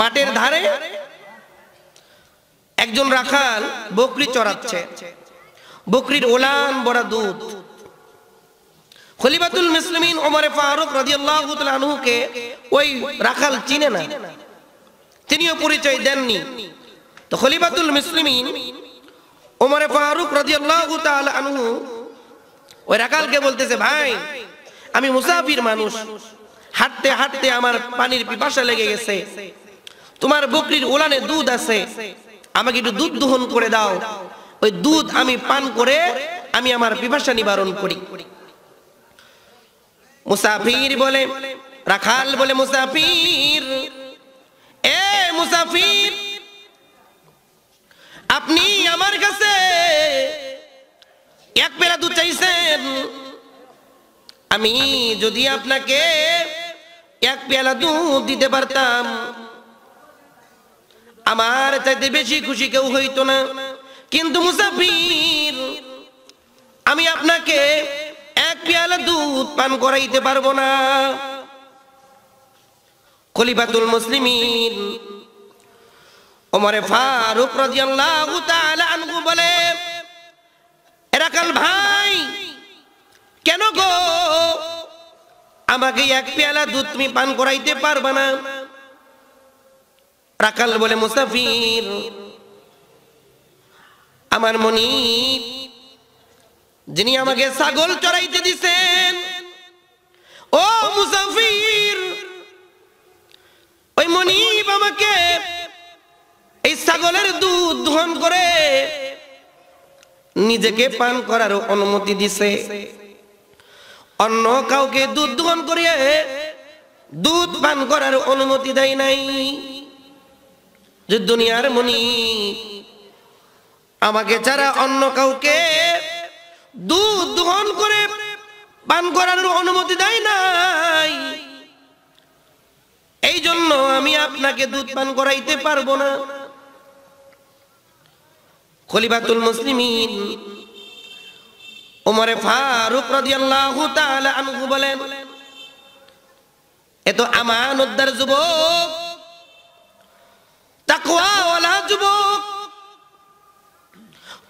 মাঠের ধারে একজন রাখাল বকরি চড়াচ্ছে, বকরির ওলান বড় দুধ। খলিফাতুল মুসলিমিন ওমর ফারুক রাদিয়াল্লাহু তাআলা আনহুকে ওই রাখাল চিনে না, তিনিও পরিচয় দেননি। তো খলিফাতুল মুসলিমিন ওমর ফারুক রাদিয়াল্লাহু তাআলা আনহু ওই রাখালকে বলতেছে, ভাই আমি মুসাফির মানুষ, হাঁটতে হাঁটতে আমার পানির পিপাসা লেগে গেছে, তোমার বকরির উলানে দুধ আছে, আমাকে একটু দুধ দোহন করে দাও, ওই দুধ আমি পান করে আমি আমার পিপাসা নিবারণ করি। মুসাফির বলে, রাখাল বলে, মুসাফির এ মুসাফির, আপনি আমার কাছে এক পেলা দুধ চাইছেন, আমি যদি আপনাকে এক পেয়ালা দুধ দিতে পারতাম আমার চাইতে বেশি খুশি কেউ হইতো না, কিন্তু মুসাফির আমি আপনাকে এক পেয়ালা দুধ পান করাইতে পারবো না। খলিফাতুল মুসলিমিন ওমর ফারুক রাদিয়াল্লাহু তাআলা আনহু বলে, রাখাল ভাই কেন গো আমাকে এক পেয়ালা দুধ তুমি পান করাইতে পারবে না? রাখাল বলে, মুসাফির আমার মনি যিনি আমাকে ছাগল চড়াইতে দিছেন, ও মুসাফির ওই মনিব আমাকে এই ছাগলের দুধ দোহন করে নিজেকে পান করার অনুমতি দিছে, অন্য কাউকে দুধ দোহন করিয়ে দুধ পান করার অনুমতি দেয় নাই। যে দুনিয়ার মনি আমাকে ছাড়া অন্য কাউকে দুধ দোহন করে পান করার অনুমতি দেয় নাই, এই জন্য আমি আপনাকে দুধ পান করাইতে পারবো না। খলিফাতুল মুসলিমিন ওমর ফারুক রাদিয়াল্লাহু তাআলা আনহু বলেন, এত আমানতদার যুবক, তাকওয়াওয়ালা যুবক,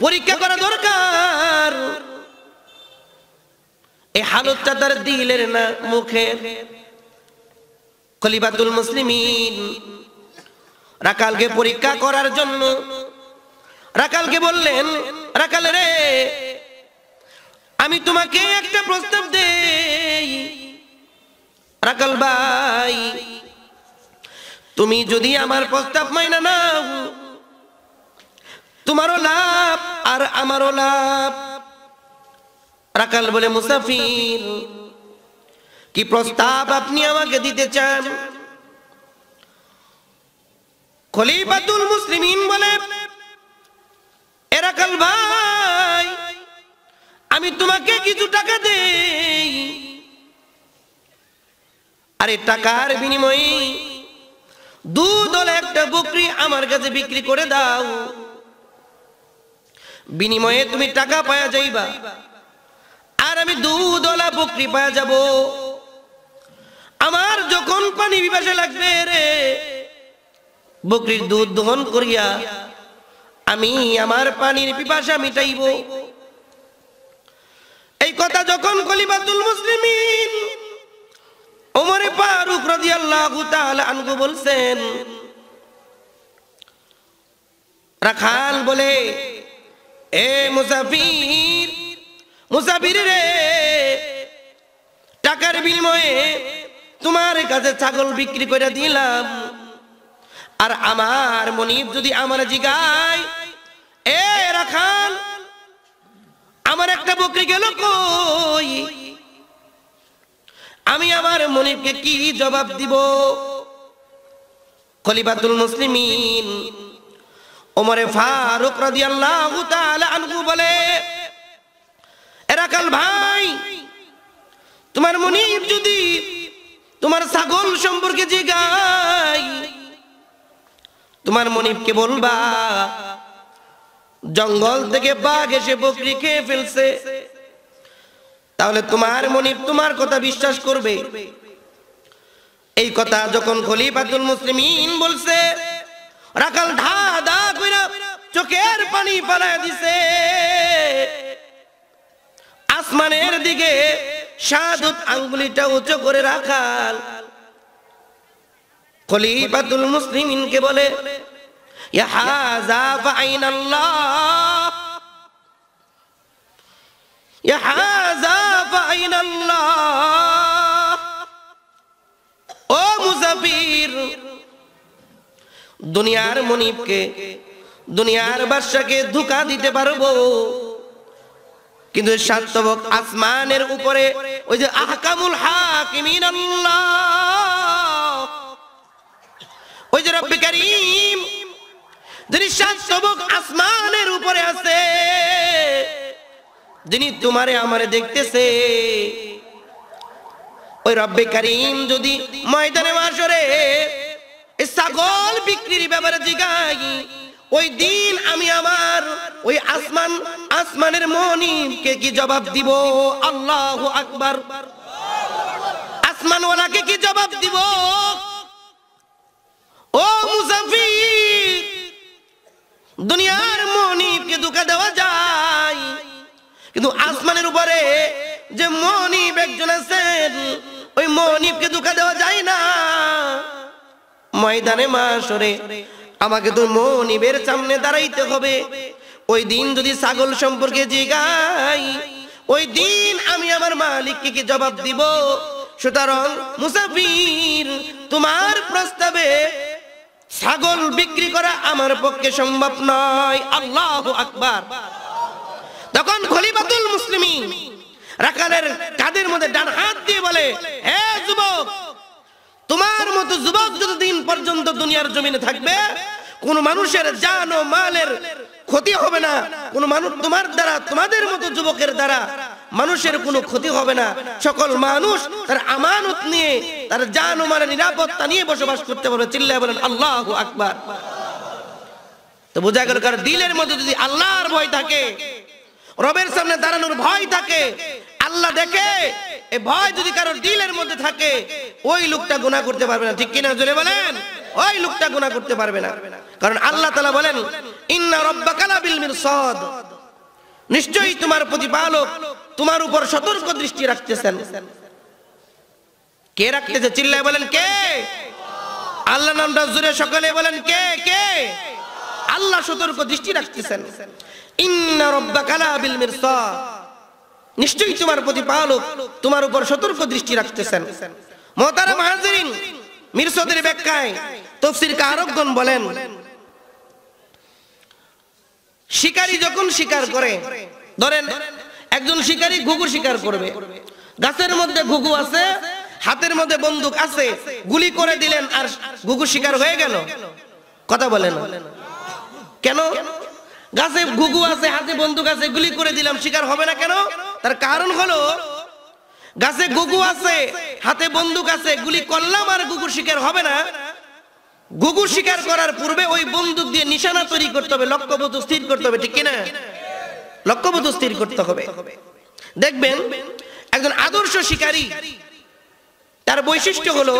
পরীক্ষা করা দরকার এই হালতটা তার দিলের না মুখের। খলিফাতুল মুসলিমিন রাকালকে পরীক্ষা করার জন্য রাকালকে বললেন, রাকাল রে আমি তোমাকে একটা প্রস্তাব দেই, রাকাল ভাই তুমি যদি আমার প্রস্তাব মাইনা নাও তোমারও লাভ আর আমারও লাভ। রাকাল বলে, মুসাফির কি প্রস্তাব আপনি আমাকে দিতে চান? খলিফাতুল মুসলিমিন বলে, এ রাকাল ভাই আমি তোমাকে কিছু টাকা দেই, আরে টাকার বিনিময়ে দুধওয়ালা একটা বকরি আমার কাছে বিক্রি করে দাও, বিনিময়ে তুমি টাকা পাওয়া যাইবা আর আমি দুধওয়ালা বকরি পাওয়া যাব। আমার যখন পানি পিপাসা লাগবে রে বকরির দুধ দোহন করিয়া আমি আমার পানির পিপাসা মিটাইব। এই কথা যখন খলিফাতুল মুসলিমিন ওমর ফারুক রাদিয়াল্লাহু তাআলা আনহু বলছেন, রাখাল বলে, এ মুসাফির, মুসাফির রে টাকার বিনিময়ে তোমার কাছে ছাগল বিক্রি করে দিলাম, আর আমার মনিব যদি আমার জিগায় এ রাখাল আমার একটা বকরি গেল কই, আমি আমার মনিবকে কি জবাব দিব? খলিফাতুল মুসলিমিন ওমর ফারুক রাদিয়াল্লাহু তাআলা আনহু বলে, এ রাকাল ভাই তোমার মনিব যদি তোমার ছাগল সম্পর্কে জিগায় তোমার মনিবকে বলবা জঙ্গল থেকে বাঘ এসে বকরি খেয়ে ফেলছে, তাহলে তোমার মনিব তোমার কথা বিশ্বাস করবে এই কথা যখন খলিফাতুল মুসলিমিন বলছে, রাখাল ধা ধা কইরা চোখের পানি ফেলায় দিছে। আসমানের দিকে শাহাদত আঙ্গুলিটা উঁচু করে রাখাল খলিফাতুল মুসলিমিনকে বলে, ইয়া হাযা ফাইনাল্লাহ, ইয়া হাযা ফাইনাল্লাহ। ও মুসাফির, দুনিয়ার মুনিবকে, দুনিয়ার বাদশাকে ধোঁকা দিতে পারবো, কিন্তু স্বার্থবক আসমানের উপরে ওই যে আহকামুল হাকিমিন আল্লাহ, ওই যে রব্বে কারীম, যিনি স্বার্থবক আসমানের উপরে আছে, যিনি তোমারে আমারে দেখতেছে, ওই রব্বে কারীম যদি ময়দানে মাসরে ছাগল বিক্রির ব্যাপারে জিগাই, ওই দিন আমি আমার ওই আসমানের মনিবকে কি জবাব দিব? আল্লাহু আকবার। আসমানওয়ালাকে কি জবাব দিব? ও মুসাফির, দুনিয়ার মনিবকে ধোঁকা দেওয়া যায়, কিন্তু আসমানের উপরে যে মনিব একজন আছেন, ওই মনিবকে ধোঁকা দেওয়া যায় না। ময়দানে মাশরে আমাকে তো মনিবের সামনে দাঁড়াইতে হবে। ওই দিন যদি ছাগল সম্পর্কে জিগাই, ওই দিন আমি আমার মালিককে কি জবাব দিব? সুতরাং মুসাফির, তোমার প্রস্তাবে ছাগল বিক্রি করা আমার পক্ষে সম্ভব নয়। আল্লাহু আকবার। তখন খলিফাতুল মুসলিমিন রাকালের কাদের মধ্যে ডান হাত দিয়ে বলে, হে যুবক, তোমার মতো যুবক যতদিন পর্যন্ত দুনিয়ার জমিনে থাকবে, কোন মানুষের জান ও মালের ক্ষতি হবে না, কোন মানুষ তোমার দ্বারা, তোমাদের মতো যুবকের দ্বারা মানুষের কোনো ক্ষতি হবে না। সকল মানুষ তার আমানত নিয়ে, তার জান ও মালের নিরাপত্তা নিয়ে বসবাস করতে পারবে। চিল্লায় বলেন আল্লাহু আকবার। তো বোঝা গেল, কার দিলের মধ্যে যদি আল্লাহর ভয় থাকে, রবের সামনে দাঁড়ানোর ভয় থাকে, আল্লাহ দেখে, এই ভয় যদি কারোর দিলের মধ্যে থাকে, ওই লোকটা গুনাহ করতে পারবে না। ঠিক কিনা জোরে বলেন, ওই লোকটা গুনাহ করতে পারবে না। কারণ আল্লাহ তাআলা বলেন, ইন্না রাব্বাকা লাবিল মিরসাদ, নিশ্চয়ই তোমার প্রতিপালক তোমার উপর সতর্ক দৃষ্টি রাখতেছেন। কে রাখতেছে? চিল্লায় বলেন কে? আল্লাহ। নামটা জোরে সকলে বলেন কে? কে? আল্লাহ সতর্ক দৃষ্টি রাখতেছেন। ইন্না রাব্বাকা লাবিল মিরসাদ, নিশ্চয়ই তোমার প্রতিপালক তোমার উপর সতর্ক দৃষ্টি রাখতেছেন। মুহতারাম হাজিরিন, মিরসাদের ব্যাখ্যায় তাফসীর কারকগণ বলেন, শিকারী যখন শিকার করে, ধরেন একজন শিকারী ঘুঘু শিকার করবে, গাছের মধ্যে ঘুঘু আছে, হাতের মধ্যে বন্দুক আছে, গুলি করে দিলেন আর ঘুঘু শিকার হয়ে গেল। কথা বলেন কেন? গাছে ঘুঘু আছে, হাতে বন্দুক আছে, গুলি করে দিলাম, শিকার হবে না কেন? তার কারণ হলো, গাছে ঘুঘু আছে, হাতে বন্দুক আছে, গুলি করলাম আর ঘুঘু শিকার হবে না। ঘুঘু শিকার করার পূর্বে ওই বন্দুক দিয়ে নিশানা তৈরি করতে হবে, লক্ষ্যবস্তু স্থির করতে হবে। ঠিক কিনা? লক্ষ্যবস্তু স্থির করতে হবে। দেখবেন একজন আদর্শ শিকারী, তার বৈশিষ্ট্য হলো,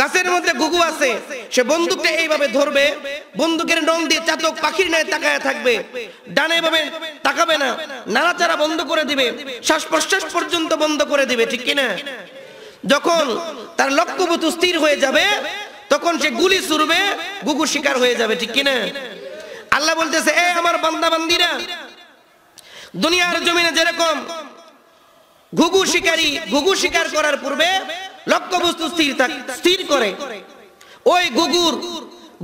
গাছের মধ্যে ঘুঘু আছে, সে বন্দুকটা এইভাবে ধরবে, বন্দুকের নল দিয়ে চাতক পাখির ন্যায় তাকায় থাকবে, ডানে ভাবে তাকাবে না, নাড়াচাড়া বন্ধ করে দিবে, শ্বাস প্রশ্বাস পর্যন্ত বন্ধ করে দিবে। ঠিক কিনা? যখন তার লক্ষ্যবস্তু স্থির হয়ে যাবে, তখন সে গুলি ছুড়বে, ঘুঘু শিকার হয়ে যাবে। ঠিক কিনা? আল্লাহ বলতেছে, এ আমার বান্দা বান্দিরা, দুনিয়ার জমিনে যেরকম ঘুঘু শিকারী ঘুঘু শিকার করার পূর্বে লক্ষ্যবস্তু স্থির করে, ওই ঘুঘুর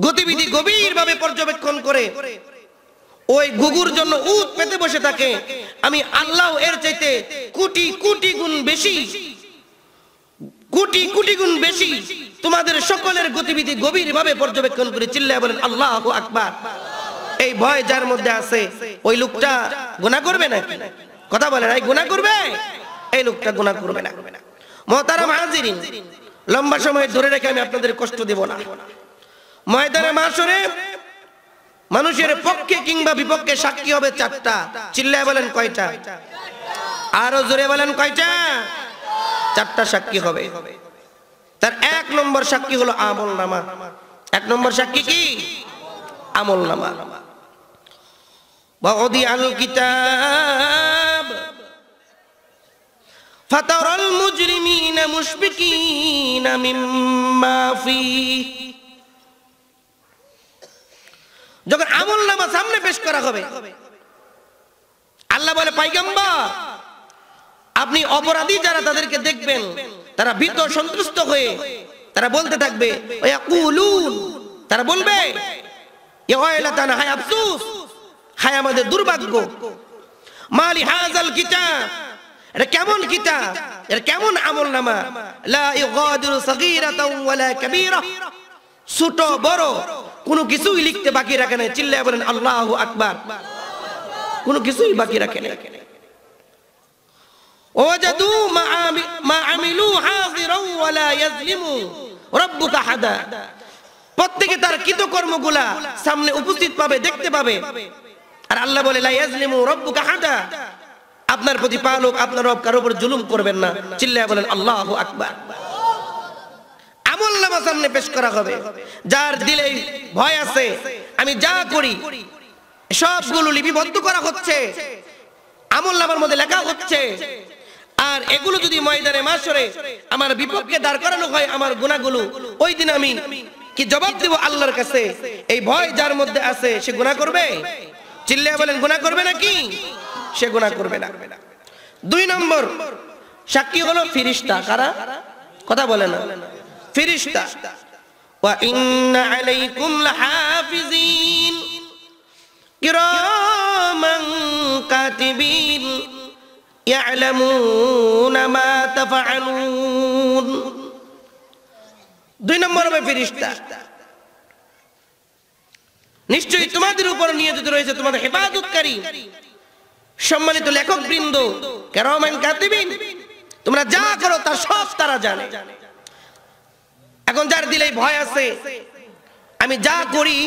গতিবিধি গভীরভাবে পর্যবেক্ষণ করে, ওই ঘুঘুর জন্য উট পেতে বসে থাকে, আমি আল্লাহ এর চাইতে কোটি কোটি গুণ বেশি, কোটি কোটি গুণ বেশি তোমাদের সকলের গতিবিধি গভীরভাবে পর্যবেক্ষণ করে। চিল্লায় বলেন আল্লাহু আকবার। এই ভয় যার মধ্যে আছে, ওই লোকটা গুনাহ করবে না। কথা বলেন, এই গুনাহ করবে? এই লোকটা গুনাহ করবে না। মুহতারাম হাজিরিন, লম্বা সময় ধরে রেখে আমি আপনাদের কষ্ট দেব না। ময়দানে মাশরে মানুষের পক্ষে কিংবা বিপক্ষে সাক্ষী হবে চারটা। চিল্লায় বলেন কয়টা? আরো জোরে বলেন কয়টা? চারটা সাক্ষী হবে। তার এক নম্বর সাক্ষী হলো আমলনামা। এক নম্বর সাক্ষী কি? আমলনামা। ওয়াউদিআল কিতাব ফাতারাল মুজরিমিনা মুশফিকিনা মিম্মা ফি। যখন আমলনামা সামনে পেশ করা হবে আল্লাহ বলে, পয়গম্বর আপনি অপরাধী যারা তাদেরকে দেখবেন তারা ভীত সন্তুষ্ট হয়ে তারা বলতে থাকবে, তারা বলবে আফসোস, হায় আমাদের দুর্ভাগ্য, মালি হাযাল কিতাব, এটা কেমন কিতাব, এটা কেমন আমলনামা, লা ইগাদিরু সাগীরাতাও ওয়ালা কাবীরা, ছোট বড় কোনো কিছুই লিখতে বাকি রাখে না। চিল্লায় বলেন আল্লাহু আকবার। কোনো কিছুই বাকি রাখে না। ওয়াজাদু মা আমিলু হাযিরাও ওয়ালা ইয়াযলিমু রাব্বুকা হাদা। প্রত্যেককে তার কৃতকর্মগুলা সামনে উপস্থিত পাবে, দেখতে পাবে। আর আল্লাহ বলে লা ইয়াযলিমু রাব্বুকা হাদা, আপনার প্রতিপালক আপনার রব কারো উপর জুলুম করবেন না। চিল্লায় বলেন আল্লাহু আকবার। আমলনামা সামনে পেশ করা হবে, যার দিলে ভয় আছে আমি যা করি সবগুলো লিপিবদ্ধ করা হচ্ছে, আমলনামার মধ্যে লেখা হচ্ছে। আর এগুলো যদি ময়দানে মাশরে আমার বিপক্ষে দাঁড় করানো হয় আমার গুনাহগুলো, ওই দিন আমি কি জবাব দেব আল্লাহর কাছে? এই ভয় যার মধ্যে আছে সে গুনাহ করবে? চিল্লায়া বলেন গুনাহ করবে নাকি? সে গুনাহ করবে না। দুই নম্বর সাক্ষী হলো ফেরেশতা। কারা? কথা বলে না, ফেরেশতা। ওয়া ইন্না আলাইকুম লাহাফিজিন কিরামান কাতিবিন ইয়ালামুনা মা তাফআলুন। দুই নম্বর হবে ফেরেশতা। নিশ্চয়ই তোমাদের উপর নিয়োজিত রয়েছে তোমাদের হেফাজতকারী সম্মানিত লেখকবৃন্দ, কিরামান কাতিবিন, তোমরা যা করো তা সব তারা জানে। এখন যার দিলে ভয় আছে আমি যা করি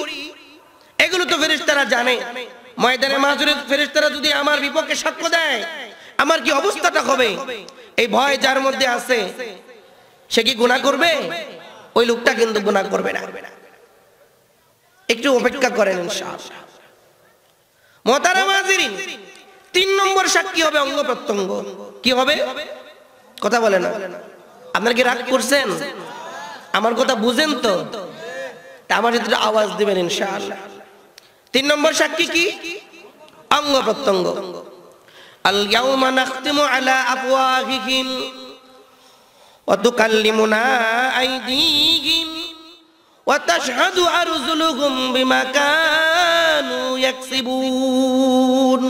এগুলো তো ফেরেশতারা জানে। ময়দানে মাহশরে ফেরেশতারা যদি আমার বিপক্ষে সাক্ষ্য দেয় আমার কি অবস্থাটা হবে, এই ভয় যার মধ্যে আছে সে কি গুনাহ করবে? ওই লোকটা কিন্তু গুনাহ করবে না। একটু অপেক্ষা করেন ইনশাআল্লাহ। মুহতারাম হাজিরিন, তিন নম্বর সাক্ষী হবে অঙ্গ প্রত্যঙ্গ। কি হবে? কথা বলে না। আপনারা কি রাগ করছেন? আমার কথা বুঝেন তো? আমার একটু আওয়াজ দিবেন ইনশাআল্লাহ। তিন নম্বর সাক্ষী কি? অঙ্গ প্রত্যঙ্গ। আল ইয়াউমা নাখতিমু আলা আফওয়াহিহিম ওয়া তুকাল্লিমুনা আইদিহিম ওয়া তাশহাদু আরজুলুহুম বিমা কানু ইয়াকসিবুন।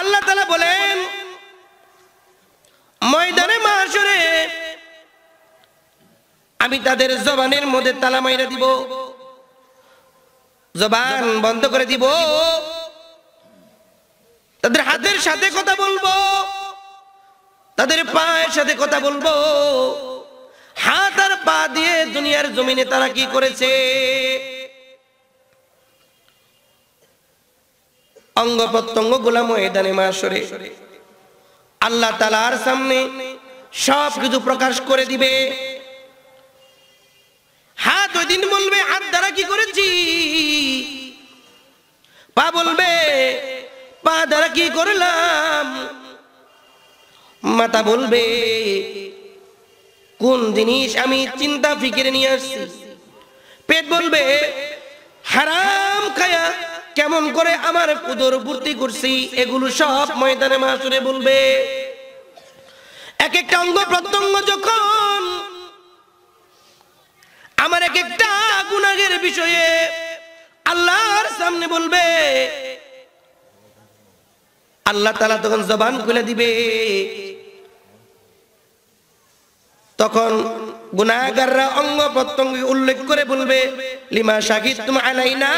আল্লাহ তাআলা বলেন ময়দানে মাহশরে আমি তাদের জবানের মধ্যে তালা মাইরা দিব, জবান বন্ধ করে দিব, তাদের হাতের সাথে কথা বলবো, তাদের পায়ের সাথে কথা বলবো। হাত আর পা দিয়ে দুনিয়ার জমিনে তারা কি করেছে, অঙ্গ প্রত্যঙ্গ গুলা ময়দানে মাহশরে আল্লাহ তাআলার সামনে সব কিছু প্রকাশ করে দিবে। হাত ওই দিন বলবে হাত দ্বারা কি করেছি, পা বলবে পা দ্বারা কি করলাম, মাথা বলবে কোন জিনিস আমি চিন্তা ফিকিরে নিয়ে আসছি, পেট বলবে হারাম খায়া কেমন করে আমার কুদর ভর্তি করছি। এগুলো সব ময়দানে মাহশরে বলবে। এক একটা অঙ্গ প্রত্যঙ্গ যখন আমার এক একটা গুনাহের বিষয়ে আল্লাহর সামনে বলবে, আল্লাহ তাআলা তখন জবান খুলে দিবে। তখন গুনাহগাররা অঙ্গ প্রত্যঙ্গ উল্লেখ করে বলবে লিমা শাহিদতুম আলাইনা,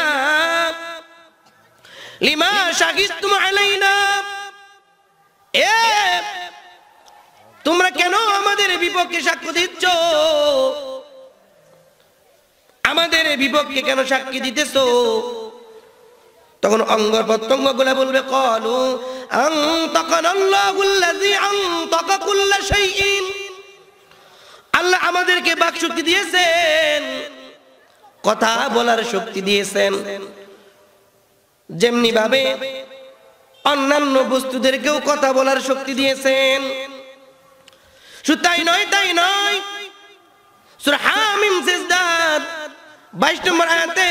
লিমা শাহিদতুম আলাইনা, এ তোমরা কেন আমাদের বিপক্ষে সাক্ষ্য দিচ্ছ, আমাদের বিপক্ষে কেন সাক্ষী দিতেছো? তখন অঙ্গ প্রত্যঙ্গ গুলা বলবে ক্বালু আনতাকানাল্লাহুল্লাযী আনতাকা কুল্লা শাইইন আল্লাহ আমাদেরকে বাক শক্তি দিয়েছেন, কথা বলার শক্তি দিয়েছেন। যেমনি ভাবে অন্যান্য বস্তুদেরকেও কথা বলার শক্তি দিয়েছেন। শুধু তাই নয়, সূরা হামিম সিজদার 22 নম্বর আয়াতে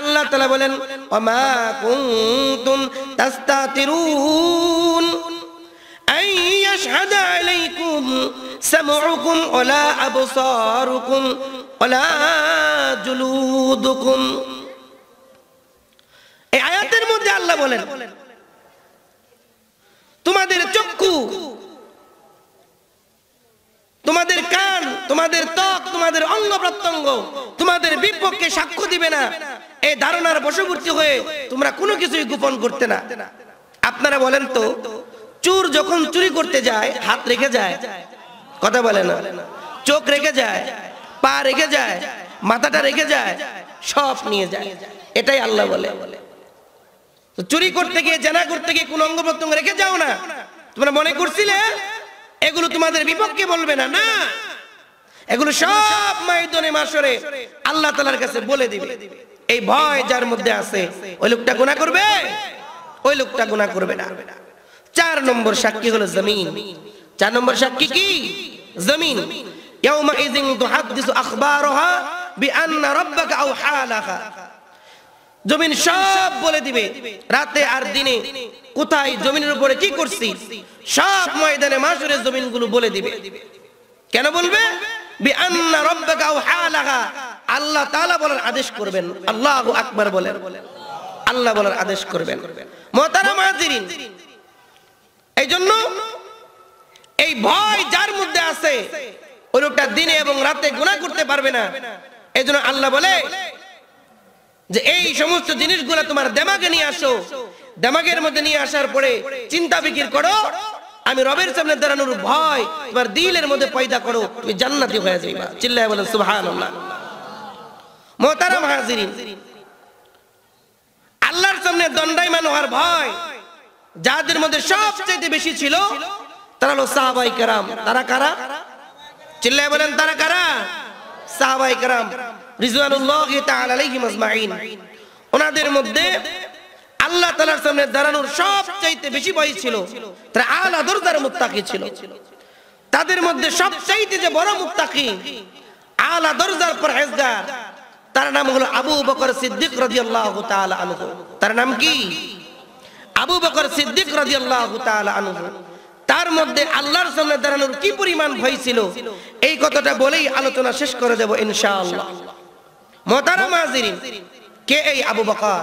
আল্লাহ তাআলা বলেন, ওয়ামা কুনতুম তাস্তাতিরুন আই ইয়াশহাদা আলাইকুম সামউকুম ওয়ালা আবসারুকুম ওয়ালা জুলুদুকুম। এই আয়াতের মধ্যে আল্লাহ বলেন, তোমাদের চক্ষু, তোমাদের কান, তোমাদের ত্বক, তোমাদের অঙ্গ প্রত্যঙ্গ তোমাদের বিপক্ষে সাক্ষ্য দিবে না। এই ধারণার বশবর্তী হয়ে তোমরা কোনো কিছুই গোপন করতে না। আপনারা বলেন তো, চোর যখন চুরি করতে যায় হাত রেখে যায়, কথা বলে না, চোখ রেখে যায়, পা রেখে যায়, মাথাটা রেখে যায়, সব নিয়ে যায়। এটাই আল্লাহ বলে, চুরি করতে গিয়ে জানা করতে গিয়ে কোন অঙ্গ প্রত্যঙ্গ রেখে যাও না। তোমরা মনে করছিলে এগুলো তোমাদের বিপক্ষে বলবে না, না, এগুলো সব ময়দানে মাশরে আল্লাহ তাআলার কাছে বলে দিবে। এই ভয় যার মধ্যে আছে ওই লোকটা গুনাহ করবে, ওই লোকটা গুনাহ করবে না। চার নম্বর সাক্ষী হলো জমিন। চার নম্বর সাক্ষী কি? জমিন। ইয়াউমা ইযিন তুহাদ্দিসু আখবারহা বিআন্না রাব্বাকা আওহা লাহা। জমিন সব বলে দিবে, রাতে আর দিনে কোথায় জমিনের উপরে কি করছি সব ময়দানে মাশরে জমিনগুলো বলে দিবে। কেন বলবে? বিআন্না রাব্বাকা আওহা লাহা। আল্লাহ তাআলা বলার আদেশ করবেন। আল্লাহু আকবার বলেন, আল্লাহ বলার আদেশ করবেন। মুহতারাম হাজিরিন, এইজন্য এই ভয় যার মধ্যে আছে ওই লোকটা দিনে এবং রাতে গুনাহ করতে পারবে না। এইজন্য আল্লাহ বলে যে এই সমস্ত জিনিসগুলো তোমার দেমাগে নিয়ে আসো, দেমাগের মধ্যে নিয়ে আসার পরে চিন্তা বিকির করো, আমি রবের সামনে দাঁড়ানোর ভয় তোমার দিলের মধ্যে পয়দা করো, তুমি জান্নাতি হয়ে যাইবা। চিল্লায় বলেন সুবহানাল্লাহ। মুহতারাম হাজিরিন, আল্লাহর সামনে দণ্ডায়মান হওয়ার ভয় যাদের মধ্যে সবচেয়ে বেশি ছিল তারা হলো সাহাবায়ে কেরাম। তারা কারা? চিল্লায় বলেন তারা কারা? সাহাবায়ে কেরাম রিজওয়ানুল্লাহি তাআলা আলাইহিম আজমাইন। ওনাদের মধ্যে আল্লাহ তাআলার সামনে দাঁড়ানোর সবচেয়ে বেশি ভয় ছিল। তারা আলা দরজার মুত্তাকি ছিল। তাদের মধ্যে সবচেয়ে যে বড় মুত্তাকি আলা দরজার পরহেজগার তার নাম হলো আবু বকর সিদ্দিক রাদিয়াল্লাহু তাআলা আনহু। তার নাম কি? আবু বকর সিদ্দিক রাদিয়াল্লাহু তাআলা আনহু। তার মধ্যে আল্লাহর সামনে দাঁড়ানোর কি পরিমাণ ভয় ছিল এই কথাটা বলেই আলোচনা শেষ করে দেব ইনশাআল্লাহ। মুহতারাম হাজিরিন, কে এই আবু বকর?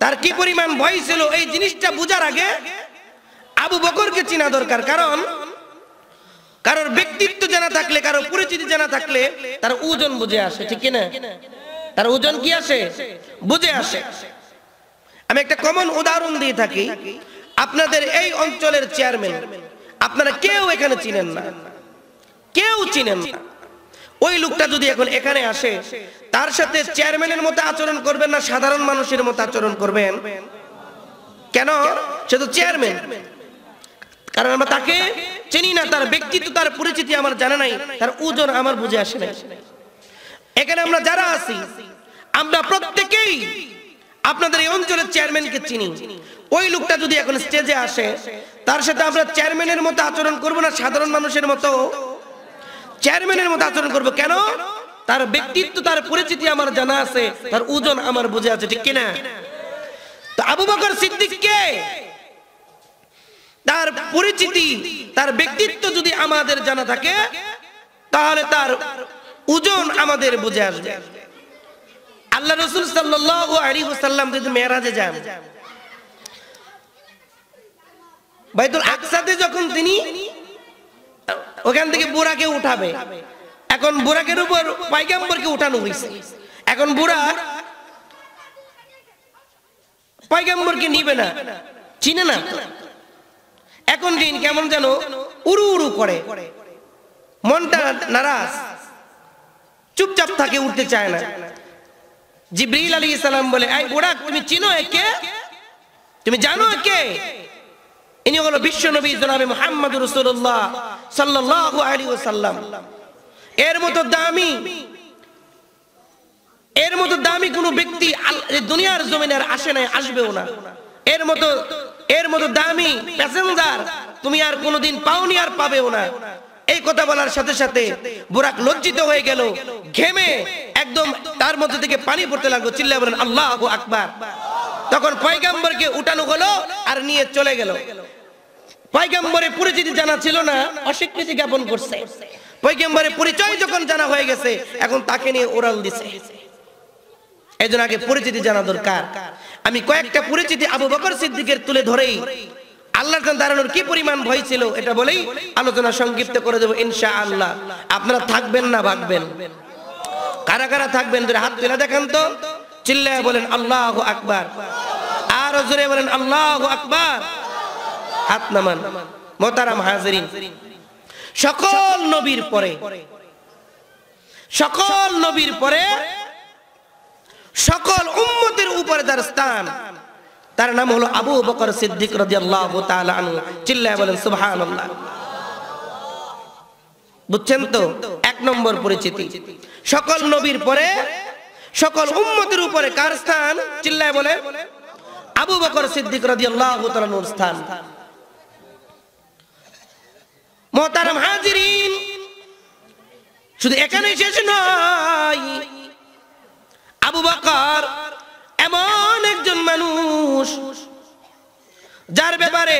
তার কি পরিমাণ ভয় ছিল এই জিনিসটা বোঝার আগে আবু বকরকে চিনা দরকার। কারণ কারোর ব্যক্তিত্ব জানা থাকলে, কারোর পরিচিতি জানা থাকলে তার ওজন বুঝে আসে, ঠিক কিনা? তার ওজন কি আসে? বুঝে আসে। আমি একটা কমন উদাহরণ দিয়ে থাকি। আপনাদের এই অঞ্চলের চেয়ারম্যান আপনারা কেউ এখানে চিনেন না, কেউ চিনেন না। ওই লোকটা যদি এখন এখানে আসে তার সাথে চেয়ারম্যানের মতো আচরণ করবেন না সাধারণ মানুষের মতো আচরণ করবেন? কেন? সে তো চেয়ারম্যান। কারণ আমরা তাকে চিনি না, তার ব্যক্তিত্ব তার পরিচিতি আমার জানা নাই, তার ওজন আমার বুঝে আসে না। এখানে আমরা যারা আছি আমরা প্রত্যেকেই আপনাদের এই অঞ্চলের চেয়ারম্যানকে চিনি। ওই লোকটা যদি এখন স্টেজে আসে তার সাথে আমরা চেয়ারম্যানের মতো আচরণ করবো না সাধারণ মানুষের মতো, চেয়ারম্যানের মতো আচরণ করবো। কেন? তার ব্যক্তিত্ব তার পরিচিতি আমার জানা আছে, তার ওজন আমার বুঝে আছে, ঠিক কিনা? তো আবু বকর সিদ্দিক কে? তার পরিচিতি তার ব্যক্তিত্ব যদি আমাদের জানা থাকে তাহলে তার ওজন আমাদের বুঝে আসবে। আল্লাহ রাসূল সাল্লাল্লাহু আলাইহি ওয়াসাল্লাম যখন মেরাজে যান, বাইতুল আকসাতে যখন তিনি ওখান থেকে বুরাকে উঠাবে, এখন বুরাকের উপর পয়গম্বরকে উঠানো হয়েছে, এখন বুরাক পয়গম্বরকে নিবে না, চিনে না। এখন দিন কেমন যেন উড়ু উড়ু করে, মনটা নারাজ, চুপচাপ থাকে, উঠতে চায় না। জিবরিল আলাইহিস সালাম বলে, এই বুড়া তুমি চিনো একে? তুমি জানো একে? ইনি হলো বিশ্বনবী জনাবে মুহাম্মদুর রাসূলুল্লাহ সাল্লাল্লাহু আলাইহি ওয়াসাল্লাম। এর মতো দামি কোনো ব্যক্তি দুনিয়ার জমিনে আর আসে নাই, আসবেও না। এর মতো দামি প্যাসেঞ্জার তুমি আর কোনোদিন পাওনি, আর পাবেও না। এই কথা বলার সাথে সাথে বুরাক লজ্জিত হয়ে গেল, ঘেমে একদম তার মধ্যে থেকে পানি পড়তে লাগলো। চিল্লায়ে বলেন আল্লাহু আকবার। তখন পয়গম্বরকে উঠানো হলো আর নিয়ে চলে গেল। পয়গম্বরের পরিচিতি জানা ছিল না, অস্বীকৃতি জ্ঞাপন করছে। পয়গম্বরের পরিচয় যখন জানা হয়ে গেছে, এখন তাকে নিয়ে ওরাল দিছে। এজন্য আগে পরিচিতি জানা দরকার। আমি কয়েকটা পরিচিতি আবু বকর সিদ্দিকের তুলে ধরেই আল্লাহর কাছে দাঁড়ানোর কি পরিমাণ ভয় ছিল এটা বলেই আলোচনা সংক্ষিপ্ত করে দেব ইনশাআল্লাহ। আপনারা থাকবেন না ভাগবেন? কারা কারা থাকবেন ধরে হাত তুলে দেখান তো। চিল্লায়ে বলেন আল্লাহু আকবার। আর জোরে বলেন আল্লাহু আকবার। হাত নামান। মোহতারাম হাজিরিন, সকল নবীর পরে সকল উম্মতের উপরে যার স্থান, তার নাম হলো আবু বকর সিদ্দিক রাদিয়াল্লাহু তাআলা আনহু। চিল্লায়ে বলেন সুবহানাল্লাহ। বুঝছেন তো? এক নম্বর পরিচিতি, সকল নবীর পরে সকল উম্মতের উপরে কার স্থান? চিল্লায়ে বলেন আবু বকর সিদ্দিক রাদিয়াল্লাহু তাআলা আনহুর স্থান। মুহতারাম হাজিরিন, শুধু এখানেই শেষ নয়। আবু বকর এমন একজন মানুষ যার ব্যাপারে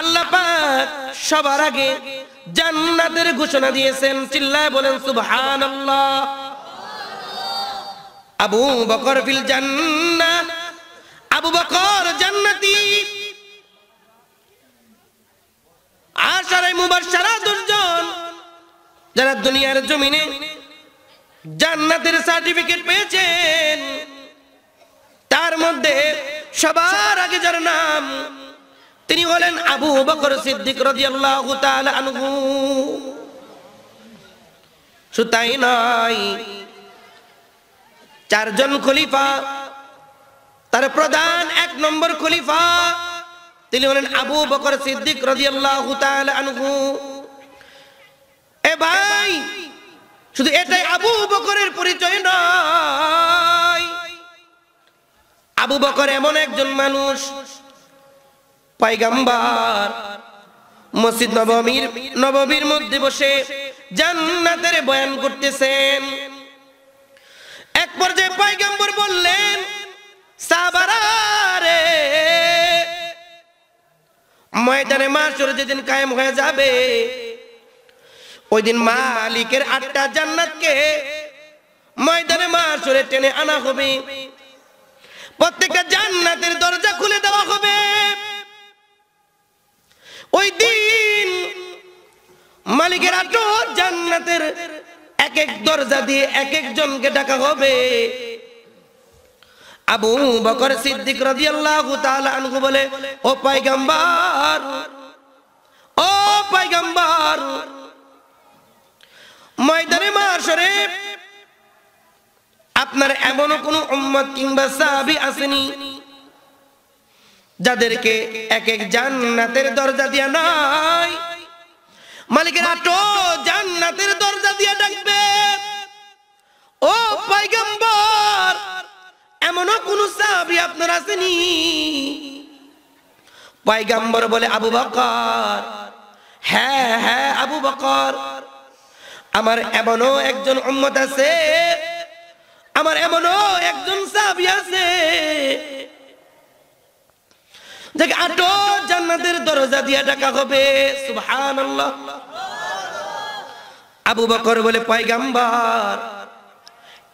আল্লাহ পাক সবার আগে জান্নাতের ঘোষণা দিয়েছেন। চিল্লায়ে বলেন সুবহানাল্লাহ। আবু বকর ফিল জান্নাত, আবু বকর জান্নাতি। আশরায়ে মুবাশশারা দুজন যারা দুনিয়ার জমিনে জান্নাতের সার্টিফিকেট পেয়েছেন, তার মধ্যে সবার আগে যার নাম, তিনি হলেন আবু বকর সিদ্দিক রাদিয়াল্লাহু তাআলা আনহু। শুধু তাই নয়, চারজন খলিফা, তার প্রধান এক নম্বর খলিফা তিনি হলেন আবু বকর সিদ্দিক রাদিয়াল্লাহু তাআলা আনহু। এ ভাই, শুধু এটাই আবু বকরের পরিচয় নয়। আবু বকর এমন একজন মানুষ, পয়গম্বর মসজিদ নববীর মধ্যে বসে জান্নাতের বয়ান করতেছেন। এক পর্যায়ে পয়গম্বর বললেন, সাহাবারে, ময়দানে মাহশর যেদিন কায়েম হয়ে যাবে, ওইদিন মালিকের আটটা জান্নাতকে ময়দানে মাহশরে টেনে আনা হবে। প্রত্যেকটা জান্নাতের দরজা খুলে দেওয়া হবে। ওই দিন মালিকের আট জান্নাতের এক এক দরজা দিয়ে এক একজনকে ডাকা হবে। আবু বকর সিদ্দিক রাদিয়াল্লাহু তাআলা আনহু বলে, ও পয়গম্বর, ময়দানে মাহশরে আপনার এমন কোন উম্মত কিংবা সাহাবী আসেনি যাদেরকে এক এক জান্নাতের দরজা দিয়া নাই, মালিকের আট জান্নাতের দরজা দিয়া ডাকবে। ও পয়গম্বর, এমন কোন সাহাবী আপনার আসেনি? পয়গম্বর বলে, আবু বকর, হ্যাঁ আবু বকর, আমার এমনও একজন উম্মত আছে, আমার এমনও একজন সাহাবী আছে যাকে আট জান্নাতের দরজা দিয়া ডাকা হবে। সুবহানাল্লাহ। আবু বকর বলে, পয়গম্বর,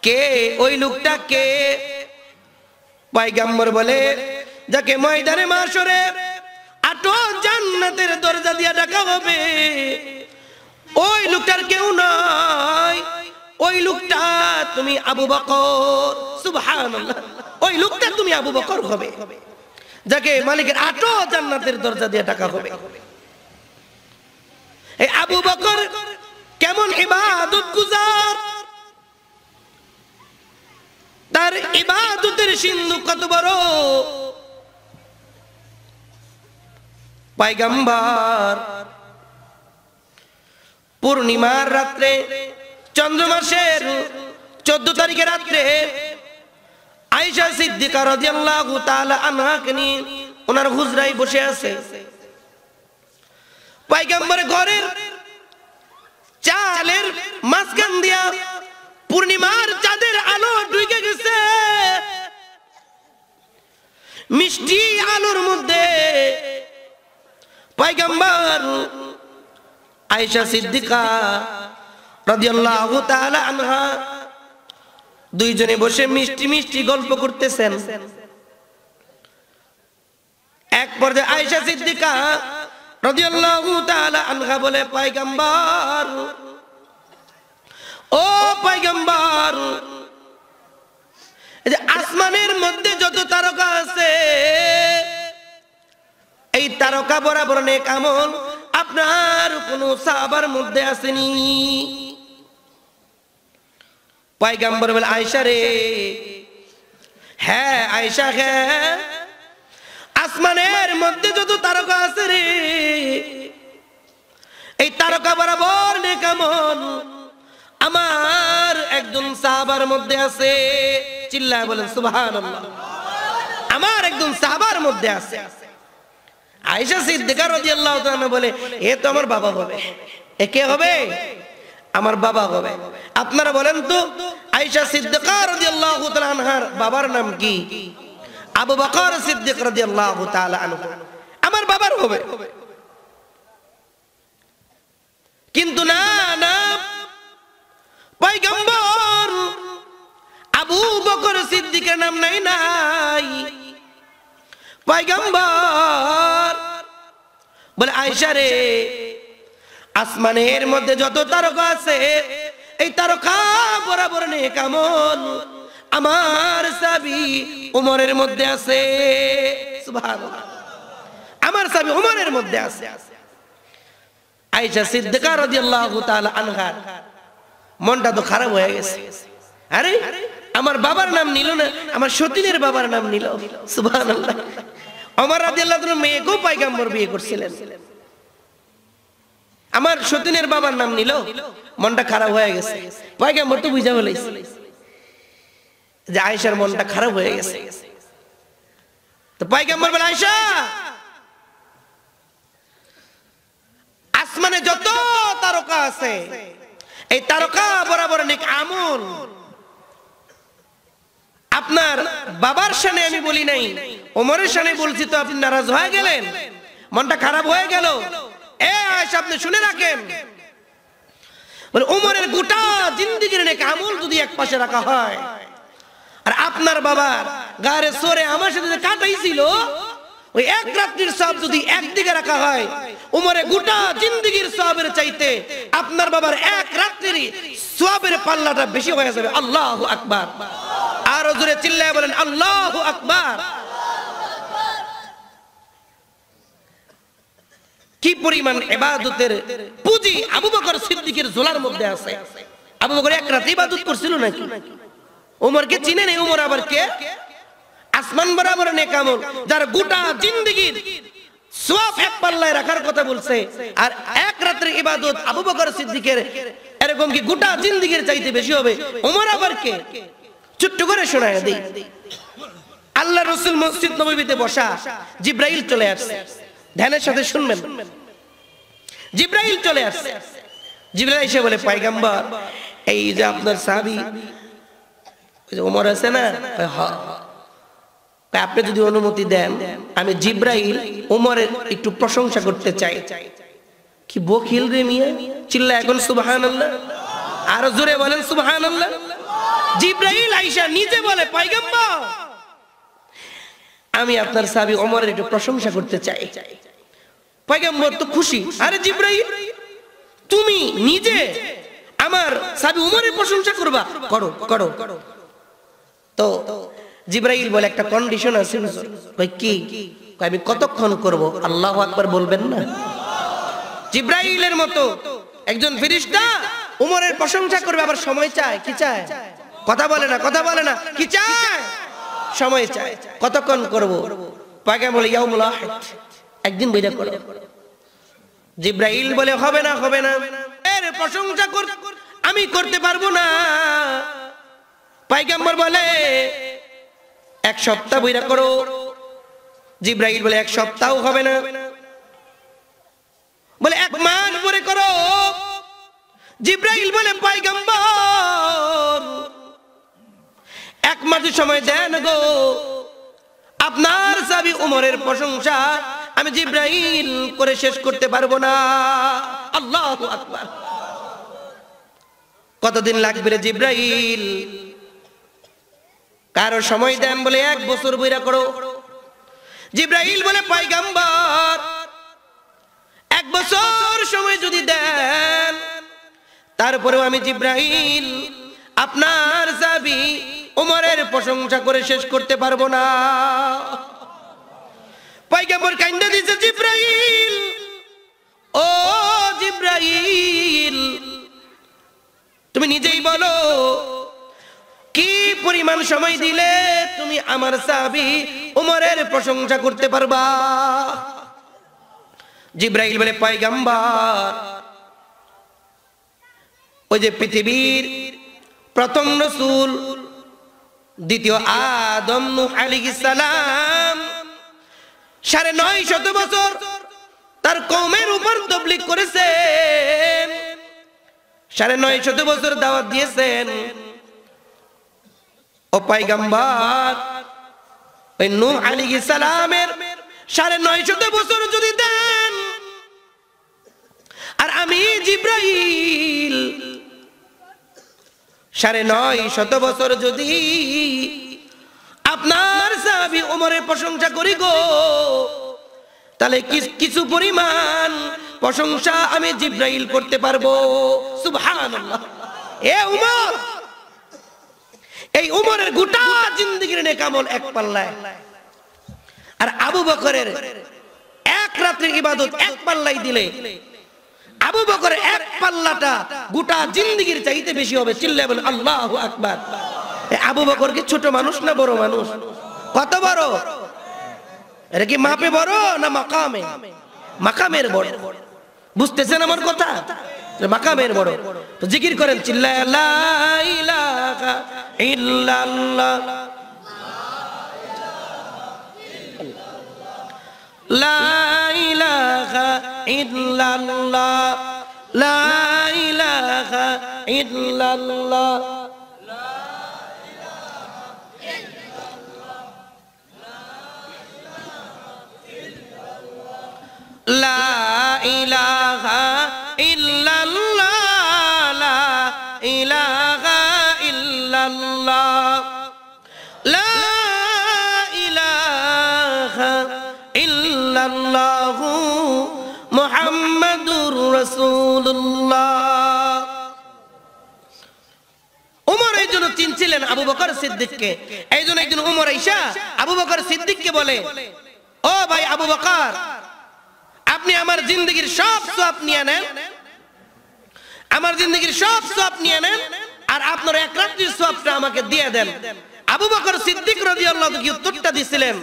কে ওই লোকটা? কে? পয়গম্বর বলে, যাকে ময়দানে মাহশরে আট জান্নাতের দরজা দিয়া ডাকা হবে, ওই লোকটার কেউ নয়, ওই লোকটা তুমি আবু বকর। সুবহানাল্লাহ। ওই লোকটা তুমি আবু বকর হবে, যাকে মালিকের আট জান্নাতের দরজা দিয়ে ডাকা হবে। এই আবু বকর কেমন ইবাদত গুজার, তার ইবাদতের সিন্ধু কত বড়। पैगम्बर पूर्णिमार रात्रे चंद्रमासेर 14 तारीखे रात्रे आयशा सिद्दिका रदियल्लाहु ताआला आनहाके निये ओनार हुजराय बसे आछे। पैगम्बर घरेर चालेर मासखान दिया पूर्णिमार चाँदेर आलो ढुके गेछे। मिष्टि आलोर मध्धे पैगम्बर आयशा सिद्दिका রাদিয়াল্লাহু তাআলা আনহা দুইজনে বসে মিষ্টি মিষ্টি গল্প করতেছেন। এক পর্যায়ে আয়েশা সিদ্দিকা রাদিয়াল্লাহু তাআলা আনহা বলে, পয়গম্বর ও পয়গম্বর, এই যে আসমানের মধ্যে যত তারকা আছে এই তারকা বরাবর নেক আমল আপনার কোন সাহাবার মধ্যে আসেনি। पैगम्बर बोले, आयशा रे, हाँ आयशा है, आसमानेर मध्य जो तारका आछे रे एई तारका बराबर नेक আমল আমার একজন সাহাবার মধ্যে আছে। চিল্লায় বলেন সুবহানাল্লাহ। আমার একজন সাহাবার মধ্যে আছে। আয়েশা সিদ্দিকা রাদিয়াল্লাহু তাআলা বলে, এ তো আমার বাবা হবে। এ কে হবে? আমার বাবা হবে। আপনারা বলেন তো আয়েশা সিদ্দিকা রাদিয়াল্লাহু তাআলা আনহার বাবার নাম কি? আবু বকর সিদ্দিক রাদিয়াল্লাহু তাআলা আনহু আমার বাবার হবে। কিন্তু না না, পয়গম্বর আবু বকর সিদ্দিকের নাম নাই নাই। পয়গম্বর বলে, আয়েশা রে, আসমানের মধ্যে যত তারকা আছে এই তারকা বরাবর নেক আমল আমার সাহাবী ওমরের মধ্যে আছে। সুবহানাল্লাহ, আমার সাহাবী ওমরের মধ্যে আছে। আয়েশা সিদ্দিকা রাদিয়াল্লাহু তাআলা আনহা মনটা তো খারাপ হয়ে গেছে। আরে আমার বাবার নাম নিল না, আমার সতীনের বাবার নাম নিল। সুবহানাল্লাহ, ওমর রাদিয়াল্লাহু তাআলার মেয়েকেও পয়গম্বর বিয়ে করছিলেন, আমার সতীনের বাবার নাম নিল। মনটা খারাপ হয়ে গেছে। পয়গম্বর তো বুঝা বলেছে যে আয়েশার মনটা খারাপ হয়ে গেছে। তো পয়গম্বর বলে, আয়েশা, আসমানে যত তারকা আছে এই তারকা বরাবর নেক আমল আপনার বাবার সামনে আমি বলি নাই, ওমরের সামনে বলছি, তো আপনি নারাজ হয়ে গেলেন, মনটা খারাপ হয়ে গেল। এ আয়েশা, আপনি শুনে রাখেন, বলে ওমরের গোটা জিন্দেগির নেক আমল যদি এক পাশে রাখা হয় আর আপনার বাবার গারে সরে আমার সাথে যে কাটাইছিল ওই এক রাত্রির সওয়াব যদি একদিকে রাখা হয়, ওমরের গোটা জিন্দেগির সওয়াবের চাইতে আপনার বাবার এক রাত্রির সওয়াবের পাল্লাটা বেশি হয়ে যাবে। আল্লাহু আকবার। আর জোরে চিল্লায় বলেন আল্লাহু আকবার। কি পরিমাণ ইবাদতের পুঁজি আবু বকর সিদ্দিকের ঝোলার মধ্যে আছে। আবু বকর এক রাতে ইবাদত করছিল নাকি? ওমরকে চিনে নেই। ওমর আবার কে? আসমান বরাবর নেক আমল যার গোটা জিন্দেগির সওয়াব এক পাল্লায় রাখার কথা বলছে, আর এক রাতের ইবাদত আবু বকর সিদ্দিকের এরকম কি গোটা জিন্দেগির চাইতে বেশি হবে? ওমর আবার কে? চুট্টু করে শোনায় দেই। আল্লাহ রাসূল মসজিদ নববীতে বসা, জিবরাইল চলে আসছে। ধ্যানের সাথে শুনবেন, জিবরাইল চলে আসছে। জিবরাইল এসে বলে, পয়গম্বর, এই যে আপনার সাহাবী ওমর আছে না, আপনি যদি অনুমতি দেন আমি জিবরাইল ওমরের একটু প্রশংসা করতে চাই। কি বখিল রে মিয়া! চিল্লা এখন সুবহানাল্লাহ। আর জোরে বলেন সুবহানাল্লাহ। জিবরাইল আয়েশা নিজে বলে, পয়গম্বর, আমি আপনার সাহাবী ওমরের একটু প্রশংসা করতে চাই। পয়গম্বর তো খুশি। আরে জিবরাইল, তুমি নিজে আমার সাহাবী ওমরের প্রশংসা করবা? করো করো। তো জিবরাইল বলে, একটা কন্ডিশন আছে হুজুর। কই কি? কই আমি কতক্ষণ করব? আল্লাহু আকবার বলবেন না? জিবরাইলের মতো একজন ফেরেশতা ওমরের প্রশংসা করবে, আবার সময় চায়। কি চায়? কথা বলে না, কথা বলে না। কি চায়? সময় চায়। কতক্ষণ করব? পয়গম্বর বলে, ইয়াউমুল আহাদ, একদিন বইরা করো। জিব্রাইল বলে হবে না হবে না, এর প্রশংসা আমি করতে পারবো না। পয়গম্বর বলে এক সপ্তাহ বইরা করো। জিব্রাইল বলে এক সপ্তাহ হবে না, বলে এক মাস পরে করো। জিব্রাইল বলে পয়গম্বর এক মাস সময় দেন গো, আপনার সাবি উমরের প্রশংসা আমি জিব্রাইল করে শেষ করতে পারবো না। আল্লাহু আকবার। কতদিন লাগবে রে জিব্রাইল? কারো সময় দেন বলে এক বছর বইরা করো। জিব্রাইল বলে পয়গম্বর এক বছর সময় যদি দেন, তারপরেও আমি জিব্রাইল আপনার সাবি উমরের প্রশংসা করে শেষ করতে পারবো না। পয়গম্বর কাইন্দা দিছে, জিব্রাইল ও জিব্রাইল তুমি নিজেই বলো কি পরিমাণ সময় দিলে তুমি আমার সাহাবী উমরের প্রশংসা করতে পারবা? জিব্রাইল বলে পয়গম্বর ওই যে পৃথিবীর প্রথম রাসূল দ্বিতীয় আদম নূহ আলাইহিস সালাম ৯৫০ বছর তার কওমের উপর তাবলীগ করেছেন, ৯৫০ বছর দাওয়াত দিয়েছেন। ও পয়গম্বর ওই নূহ আলাইহিস সালামের ৯৫০ বছর যদি দেন, আর আমি জিব্রাইল ৯৫০ বছর যদি আপনার সাহাবী উমরের প্রশংসা করি গো, তাহলে কিছু পরিমাণ প্রশংসা আমি জিব্রাইল করতে পারবো। সুবহানাল্লাহ। এ উমর, এই উমরের গোটা জিন্দেগির নেক আমল এক পাল্লায়, আর আবু বকরের এক রাতের ইবাদত এক পাল্লায় দিলে আবু বকরের এক পাল্লাটা গোটা জিন্দেগির চাইতে বেশি হবে। চিল্লায় বলেন আল্লাহু আকবার। আবু বকর কি ছোট মানুষ না বড় মানুষ? কত বড়? এটা কি মাপে বড় না মাকামে? মাকামের বড়। বুঝতেছেন আমার কথা? মাকামের বড়। তো জিকির করেন, চিল্লায় লা ইলাহা ইল্লাল্লাহ, লা ইলাহা ইল্লাল্লাহ, লা ইলাহা ইল্লাল্লাহ। লা ইলাহা ইল্লাল্লাহ, লা ইলাহা ইল্লাল্লাহ, লা ইলাহা ইল্লাল্লাহু মুহাম্মাদুর রাসূলুল্লাহ। উমর এইজন্য চিনছিলেন আবু বকর সিদ্দিককে, এইজন্য একদিন উমর আয়েশা আবু বকর সিদ্দিককে বলে, ও ভাই আবু বকর, আপনি আমার জিন্দগির সব সওয়াব নিয়ে নেন, আমার জিন্দগির সব সওয়াব নিয়ে নেন, আর আপনার এক রাতের সওয়াবটা আমাকে দিয়ে দেন। আবু বকর সিদ্দিক রাদিয়াল্লাহু তাআলা কি উত্তরটা দিছিলেন?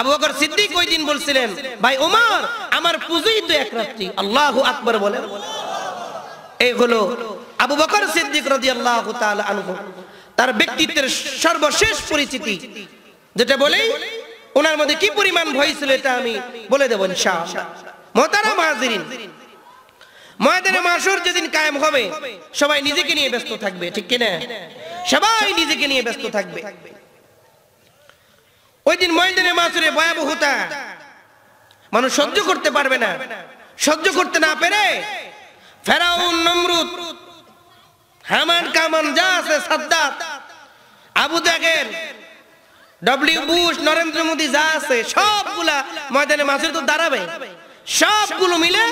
আবু বকর সিদ্দিক ওই দিন বলছিলেন, ভাই ওমর, আমার পুঁজিই তো এক রাত। আল্লাহু আকবার বলেন। এই হলো আবু বকর সিদ্দিক রাদিয়াল্লাহু তাআলা আনহু, তার ব্যক্তিত্বের সর্বশেষ পরিচিতি, যেটা বলেই ওনার মধ্যে কি পরিমাণ ভয় ছিল এটা আমি বলে দেব ইনশাআল্লাহ। মোহতারাম হাজিরিন, ময়দানে মাশর যেদিন কায়েম হবে সবাই নিজেকে নিয়ে ব্যস্ত থাকবে, ঠিক কি না? সবাই নিজেকে নিয়ে ব্যস্ত থাকবে। ওই দিন ময়দানে মাশরের ভয়াবহতা মানুষ সহ্য করতে পারবে না। সহ্য করতে না পেরে ফেরাউন, নমরুদ, হামান, কামান, যা আছে, সাদ্দাত, আবু জাহেল, ডব্লিউ বুশ, নরেন্দ্র মোদি, যা আছে সবগুলা ময়দানে মাশরে তো দাঁড়াবে, সবগুলো মিলে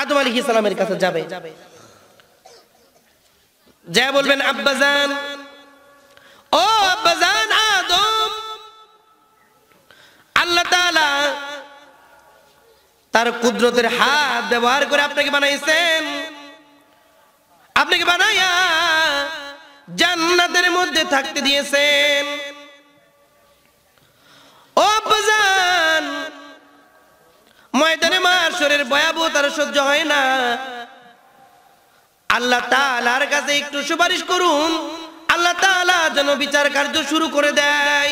আদম আলাইহিস সালামের কাছে যাবে, যা বলবেন আব্বাজান, ও আব্বাজান আদম, আল্লাহ তাআলা তার কুদরতের হাত ব্যবহার করে আপনাকে বানাইছেন, আপনাকে বানায়া জান্নাতের মধ্যে থাকতে দিয়েছেন। ও আব্বাজান, হাসরের ভয়াবহতার সহ্য হয় না। আল্লাহ তাআলার কাছে একটু সুপারিশ করুন, আল্লাহ তাআলা যেন বিচার কার্য শুরু করে দেয়।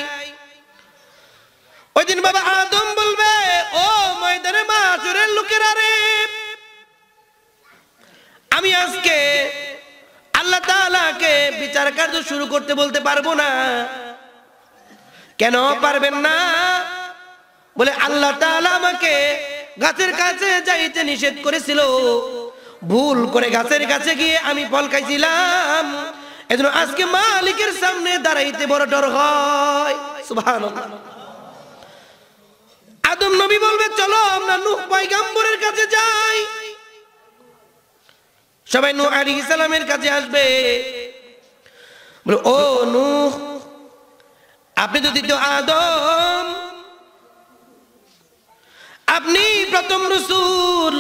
ওইদিন বাবা আদম বলবে, ও ময়দানে হাসরের লোকেরা রে, আমি আজকে আল্লাহ তাআলাকে বিচার কার্য শুরু করতে বলতে পারবো না। কেন পারবেন না? বলে আল্লাহ তাআলা আমাকে গাছের কাছে যাইতে নিষেধ করেছিল, ভুল করে গাছের কাছে গিয়ে আমি ফল খাইছিলাম, এজন্য আজকে মালিকের সামনে দাঁড়াইতে বড় ডর হয়। সুবহানাল্লাহ। আদম নবী বলবে, চলো আমরা নূহ পয়গম্বরের কাছে যাই। সবাই নূহ আলাইহিস সালামের কাছে আসবে, বলে ও নূহ, আপনি তো দ্বিতীয় আদম, আপনি প্রথম রাসূল,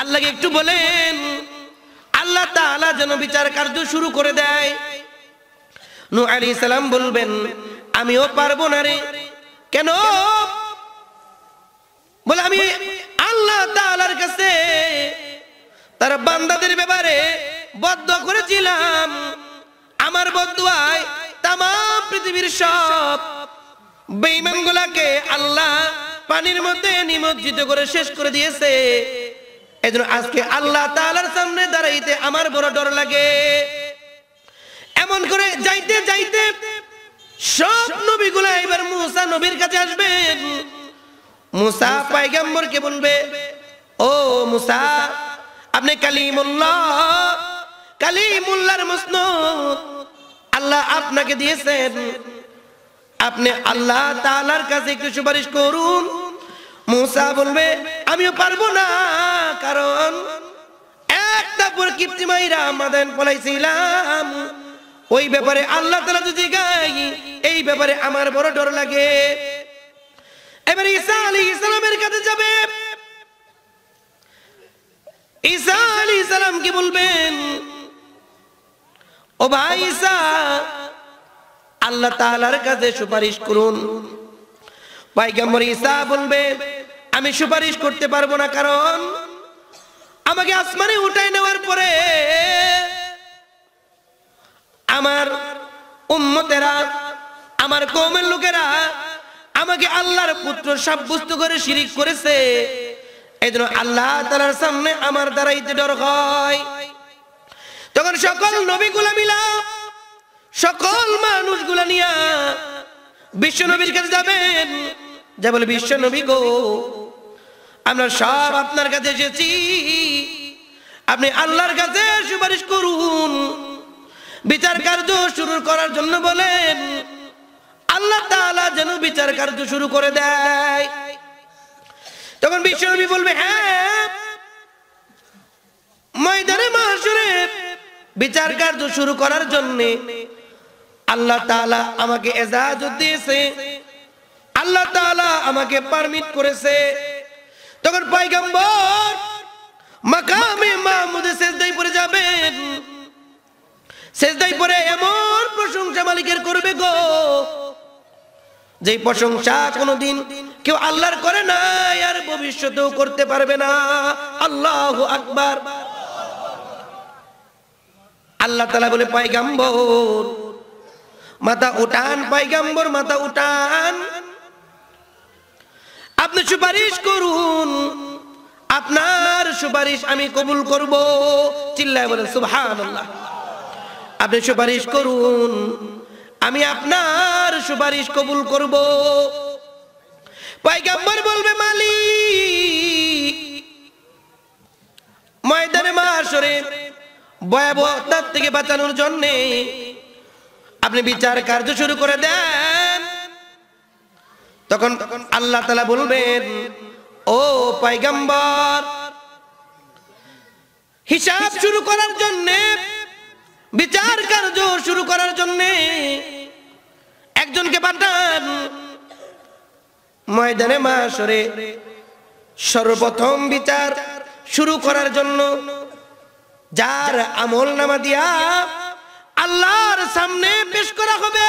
আল্লাহকে একটু বলেন আল্লাহ তাআলা যেন বিচার কার্য শুরু করে দেয়। নূহ আলাইহিস সালাম বলবেন, আমিও পারবো না রে। কেন? বলে আমি আল্লাহ তাআলার কাছে তার বান্দাদের ব্যাপারে বদদোয়া করেছিলাম, আমার বদদোয়ায় তাম পৃথিবীর সব বেঈমানগুলোকে আল্লাহ পানির মধ্যে নিমজ্জিত করে শেষ করে দিয়েছে, এজন্য আজকে আল্লাহ তাআলার সামনে দাঁড়াইতে আমার বড় ডর লাগে। এমন করে যাইতে যাইতে সব নবীগুলো এবার মুসা নবীর কাছে আসবেন। মুসা পয়গম্বরকে বলবে, ও মুসা, আপনি কালিমুল্লাহ, কালিমুল্লাহর মুসনদ আল্লাহ আপনাকে দিয়েছেন, আপনি আল্লাহ তাআলার কাছে একটু সুপারিশ করুন। মুসা বলবে, আমিও পারবো না, কারণ একটা কিপ্তি মাইরা মাদান পলাইছিলাম, ওই ব্যাপারে আল্লাহ তাআলা যদি গাই, এই ব্যাপারে আমার বড় ডর লাগে। এবারে ঈসা আলাইহিস সালামের কাছে যাবে, ঈসা আলাইহিস সালাম কি বলবেন, ও ভাই ঈসা, আল্লাহ তাআলার কাছে সুপারিশ করুন। পয়গম্বর ঈসা বলবে, আমি সুপারিশ করতে পারবো না, কারণ আমাকে আসমানে উঠাই নেওয়ার পরে আমার উম্মতেরা, আমার কওমের লোকেরা আমাকে আল্লাহর পুত্র সাব্যস্ত করে শিরিক করেছে, এজন্য আল্লাহ তাআলার সামনে আমার দাঁড়াইতে ডর হয়। তখন সকল নবীগুলা মিলা, সকল মানুষগুলা নিয়া বিশ্ব নবীর কাছে যাবেন, যা বলে, বিশ্ব নবী গো, আমরা সব আপনার কাছে এসেছি, আপনি আল্লাহর কাছে সুপারিশ করুন, বিচার কার্য শুরু করার জন্য বলেন, আল্লাহ তাআলা যেন বিচার কার্য শুরু করে দেয়। তখন বিশ্ব নবী বলবে, হ্যাঁ, ময়দানে মাহশরে বিচার কার্য শুরু করার জন্য আল্লাহ তাআলা আমাকে ইজাজত দিয়েছে, আল্লাহ তাআলা আমাকে পারমিট করেছে। তখন পয়গম্বর মাকামে মাহমুদে সেজদায় পড়ে যাবেন, সেজদায় পড়ে এমন প্রশংসা মালিকের করবে গো, যে প্রশংসা কোনোদিন কেউ আল্লাহর করে নাই আর ভবিষ্যতেও করতে পারবে না। আল্লাহু আকবার। আল্লাহ তাআলা বলে, পয়গম্বর মাথা উঠান, পয়গম্বর মাথা উঠান, আপনি সুপারিশ করুন, আপনার সুপারিশ আমি কবুল করব। চিল্লায় বলেন সুবহানাল্লাহ। আপনি সুপারিশ করুন, আমি আপনার সুপারিশ কবুল করব। পয়গম্বর বলবে, মালিক, ময়দানে মাহশরে ভয়াবহতার থেকে বাঁচানোর জন্য আপনি বিচার কার্য শুরু করে দেন। তখন আল্লাহ তাআলা বলবেন, ও পয়গম্বর, হিসাব শুরু করার জন্য, বিচার কার্য শুরু করার জন্য একজনকে পাঠান। ময়দানে মাহশরে সর্বপ্রথম বিচার শুরু করার জন্য যার আমল নামা দিয়া আল্লাহর সামনে পেশ করা হবে,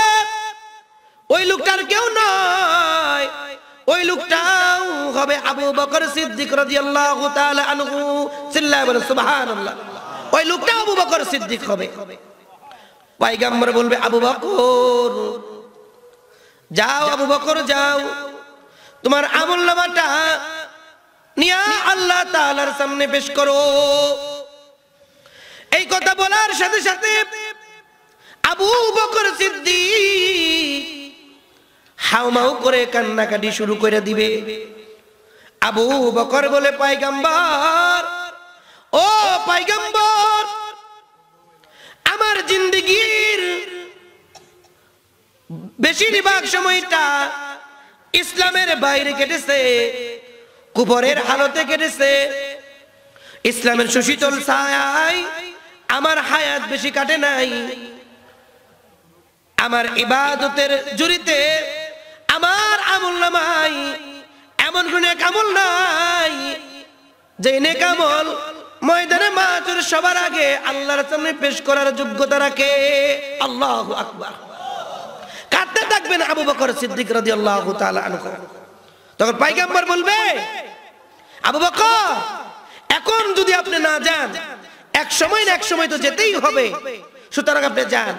ওই লোকটার কেউ নয়, ওই লোকটাও হবে আবু বকর সিদ্দিক রাদিয়াল্লাহু তাআলা আনহু। চিল্লায় বলেন সুবহানাল্লাহ। ওই লোকটা আবু বকর সিদ্দিক হবে। পয়গম্বর বলবে, আবু বকর যাও, আবু বকর যাও, তোমার আমলনামাটা নিয়া আল্লাহ তাআলার সামনে পেশ করো। এই কথা বলার সাথে সাথে আবু বকর সিদ্দিক হাউমাউ করে কান্নাকাটি শুরু করে দিবে। আবু বকর বলে, পয়গম্বর, ও পয়গম্বর, আমার জিন্দেগীর বেশিরভাগ সময়টা ইসলামের বাইরে কেটেছে, কুফরের হালতে কেটেছে, ইসলামের সুশীতল ছায়ায় আমার হায়াত বেশি কাটে নাই, আমার ইবাদতের জুরিতে আমার আমল নাই, এমন কোন আমল নাই যে নেক আমল ময়দানে মাহশর সবার আগে আল্লাহর সামনে পেশ করার যোগ্যতা রাখে। আল্লাহু আকবার। কাঁদতে থাকবেন আবু বকর সিদ্দিক রাদিয়াল্লাহু তাআলা আনহু। তখন পয়গম্বর বলবে, আবু বকর, এখন যদি আপনি না যান, এক সময় না এক সময় তো যেতেই হবে, সুতরাং আপনি যান।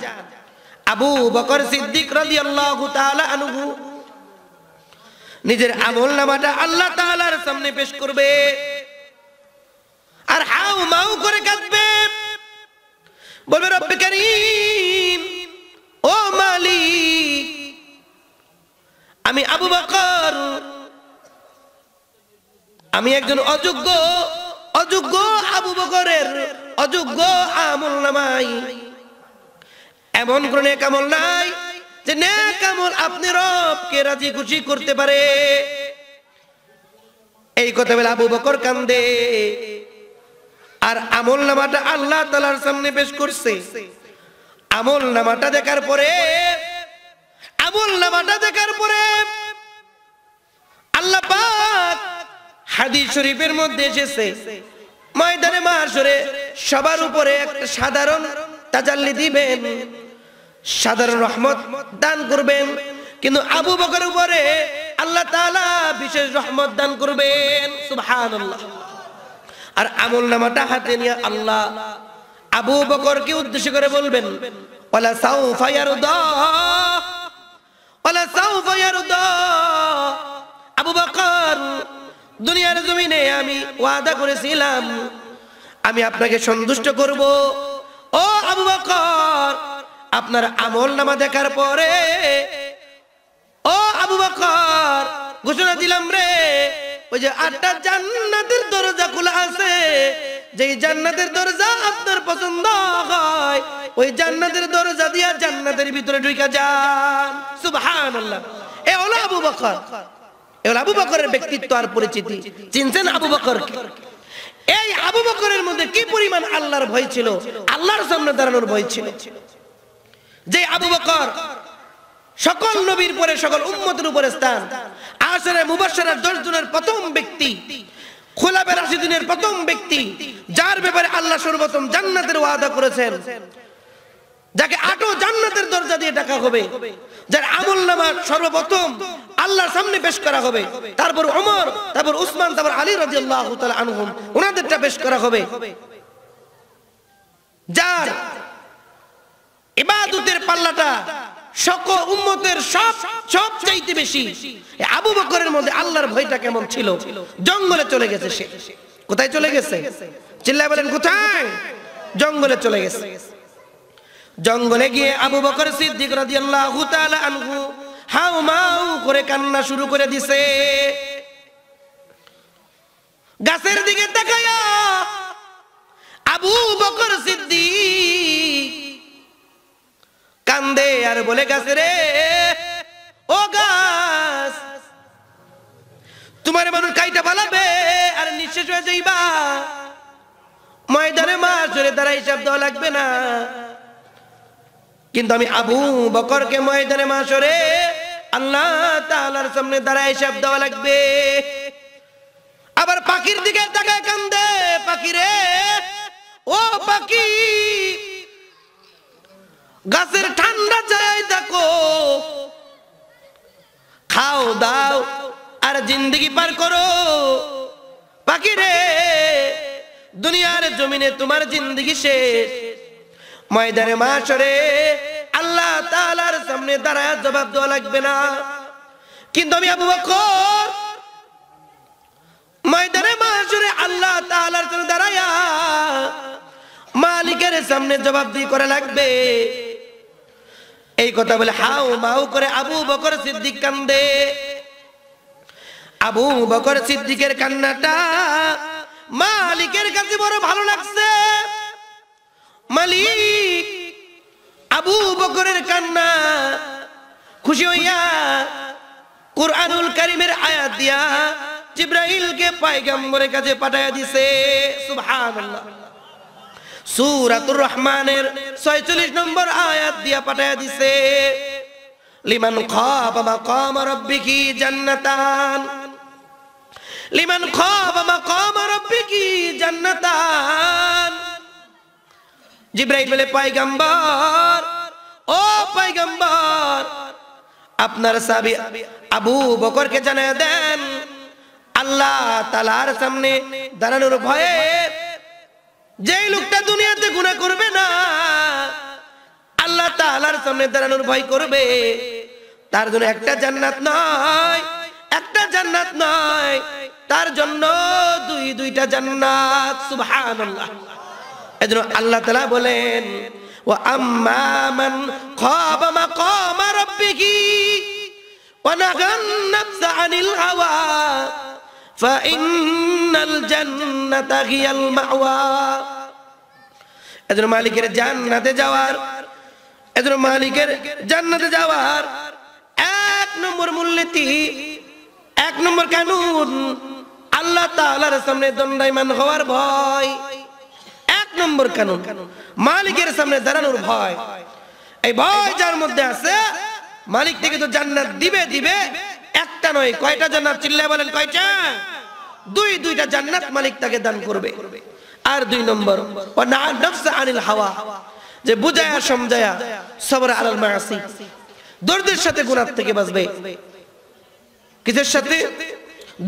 আবু বকর সিদ্দিক রাদিয়াল্লাহু তাআলা আনহু নিজের আমলনামাটা আল্লাহ তাআলার সামনে পেশ করবে আর হাউমাউ করে কাঁদবে। বলবে, রব্বে কারীম, ও মালিক, আমি আবু বকর, আমি একজন অযোগ্য, অযোগ্য আবু বকরের অযোগ্য আমলনামাই এমন কোন নেক আমল নাই যে নেক আমল আপনি রবকে রাজি খুশি করতে পারে। এই কথা বলে আবু বকর কান্দে আর আমলনামাটা আল্লাহ তাআলার সামনে পেশ করছে। আমলনামাটা দেখার পরে আল্লাহ পাক হাদিস শরীফের মধ্যে এসেছে, ময়দানে মাহশরে সবার উপরে একটা সাধারণ তাজাল্লি দিবেন, সাধারণ রহমত দান করবেন, কিন্তু আবু বকর উপরে আল্লাহ তাআলা বিশেষ রহমত দান করবেন। সুবহানাল্লাহ। আর আমলনামাটা হাতে নিয়ে আল্লাহ আবু বকরকে উদ্দেশ্য করে বলবেন, ওয়ালা সাউফা ইয়ারদা, ওয়ালা সাউফা ইয়ারদা, আবু বকর, দুনিয়ার জমিনে আমি ওয়াদা করেছিলাম আমি আপনাকে সন্তুষ্ট করব। ও আবু বকর, আপনার আমলনামা দেখার পরে ও আবু বকর ঘোষণা দিলাম রে, ওই যে 8টা জান্নাতের দরজা খোলা আছে, যেই জান্নাতের দরজা আপনার পছন্দ হয় ওই জান্নাতের দরজা দিয়া জান্নাতের ভিতরে ঢুকা যান। সুবহানাল্লাহ। এ হলো আবু বকর, এ হলো আবু বকরের ব্যক্তিত্ব আর পরিচিতি। চিনছেন আবু বকরকে? এই আবু বকরের মধ্যে কি পরিমাণ আল্লাহর ভয় ছিল, আল্লাহর সামনে দাঁড়ানোর ভয় ছিল। যে আবু বকর সকল নবীর পরে সকল উম্মতের উপরে স্থান, আশরা মুবাশশারা 10 জনের প্রথম ব্যক্তি, খোলাফা রাশিদিনের প্রথম ব্যক্তি, যার ব্যাপারে আল্লাহ সর্বপ্রথম জান্নাতের ওয়াদা করেছেন, যাকে 8 জান্নাতের দরজা দিয়ে ডাকা হবে, যার আমলনামা সর্বপ্রথম আল্লাহর সামনে পেশ করা হবে, তারপর ওমর, তারপর উসমান, তারপর আলী রাদিয়াল্লাহু তাআলা আনহুম, ওনাদেরটা পেশ করা হবে, যার ইবাদতের পাল্লাটা সকল উম্মতের সবচাইতে বেশি। আবু বকরের মধ্যে আল্লাহর ভয়টা কেমন ছিল। জঙ্গলে চলে গেছে সে। কোথায় চলে গেছে? চিল্লায় বলেন, কোথায়? জঙ্গলে চলে গেছে। জঙ্গলে গিয়ে আবু বকর সিদ্দিক রাদিয়াল্লাহু তাআলা আনহু হাউমাউ করে কান্না শুরু করে দিছে। গাছের দিকে তাকায়া আবু বকর সিদ্দিক কান্দে আর বলে, গাছ রে, ও গাছ, তোমার মানুষ কাইটা পালাবে আর নিঃশেষ হয়ে যাইবা, ময়দানে মাহশরে তারা হিসাব দেওয়া লাগবে না, কিন্তু আমি আবু বকরকে ময়দানে মাহশরে আল্লাহ তাআলার সামনে তারা হিসাব দেওয়া লাগবে। আবার পাখির দিকে তাকায় কান্দে, পাখি রে, ও পাখি, গাছের ঠান্ডা ছায়ায় থাকো, খাও দাও जिंदगी पार करो बाकी रे दुनियार जमीने तुम्हार जिंदगी शेष मैदाने माशरे अल्लाह ताआलार सामने दाঁড়ায় जवाब দেওয়া লাগবে না কিন্তু আমি আবু বকর मैदाने माशरे अल्लाह ताआलार सामने দাঁড়ায় মালিকের सामने जवाबदेही করা লাগবে এই কথা বলে হাউ মাউ করে আবু বকর সিদ্দিক কান্দে আবু বকর সিদ্দিকের কান্নাটা মালিকের কাছে বড় ভালো লাগছে মালিক আবু বকরের কান্না খুশি হইয়া কুরআনুল কারীমের আয়াত দিয়া জিবরাইলকে পয়গম্বরের কাছে পাঠায়া দিয়েছে সুবহানাল্লাহ সূরাতুর রহমানের 46 নম্বর আয়াত দিয়া পাঠায়া দিয়েছে লিমান খাবা মাকাম রাব্বিকি জান্নাতান লিমান খাবা মাকাম রাব্বিকি জান্নাতান জিবরাইল বলে পয়গম্বর ও পয়গম্বর আপনার সাহাবী আবু বকরকে জানায়া দেন আল্লাহ তাআলার সামনে দাঁড়ানোর ভয়ে যেই লোকটা দুনিয়াতে গুনাহ করবে না আল্লাহ তাআলার সামনে দাঁড়ানোর ভয় করবে তার জন্য একটা জান্নাত নয় তার জন্য দুইটা জান্নাত সুবহানাল্লাহ এজন্য আল্লাহ তাআলা বলেন ওয়া আম্মা মান খাবা মাকাম রাব্বিহি ওয়া নাহান নাফসা আনিল হাওয়া ফা ইন্নাল জান্নাতা হিয়াল মাওয়া এজন্য মালিকের জান্নাতে যাওয়ার এক নম্বর মূলনীতি এক নম্বর কানুন আল্লাহ তাআলার সামনে দণ্ডায়মান হওয়ার ভয় নম্বর কানুন মালিকের সামনে দাঁড়ানোর ভয় এই ভয় যার মধ্যে আছে মালিক থেকে তো জান্নাত দিবে একটা নয় কয়টা জান্নাত চিল্লায় বলেন কয়টা দুইটা জান্নাত মালিক তাকে দান করবে আর দুই নম্বর ওয়া না নফস আনিল হাওয়া যে বুঝায়া সমঝায়া সবর আলাল মাআসি দরদের সাথে গুনাহ থেকে বাঁচবে কিসের সাথে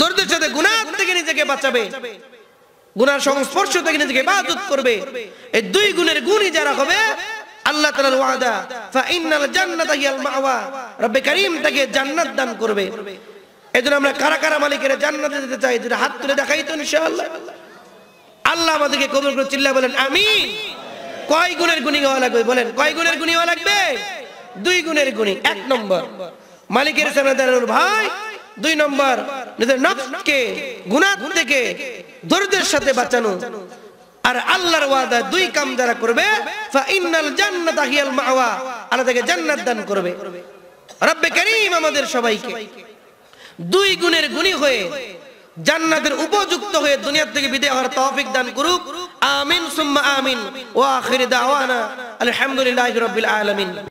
দরদের সাথে গুনাহ থেকে নিজেকে বাঁচাবে গুনার সংস্পর্শ থেকে নিজেকে হেফাজত করবে এই দুই গুণের গুণই যারা হবে আল্লাহ তাআলার ওয়াদা ফা ইন্নাল জান্নাতা হিয়াল মাওয়া রব্বে কারীম তাকে জান্নাত দান করবে এজন্য আমরা কারা মালিকের জান্নাতে যেতে চাই যদি হাত তুলে দেখাই তো ইনশাআল্লাহ আল্লাহ আমাদেরকে কবুল করে চিল্লায় বলেন আমিন কয় গুণের গুণী হওয়া লাগবে বলেন কয় গুণের গুণী হওয়া লাগবে দুই গুণের গুণী এক নম্বর মালিকের সামনে দাঁড়ানোর ভয় দুই নম্বর নিজের নফসকে গুনাহ থেকে দরদের সাথে বাঁচানো আর আল্লাহর ওয়াদা দুই কাম যারা করবে ফা ইন্নাল জান্নাতা হিয়াল মাওয়া আল্লাহ তাকে জান্নাত দান করবে রব্বে কারীম আমাদের সবাইকে দুই গুণের গুণী হয়ে জান্নাতের উপযুক্ত হয়ে দুনিয়া থেকে বিদায় হওয়ার তৌফিক দান করুক আমিন সুম্মা আমিন ওয়া আখির দাওয়ানা আলহামদুলিল্লাহি রাব্বিল আলামিন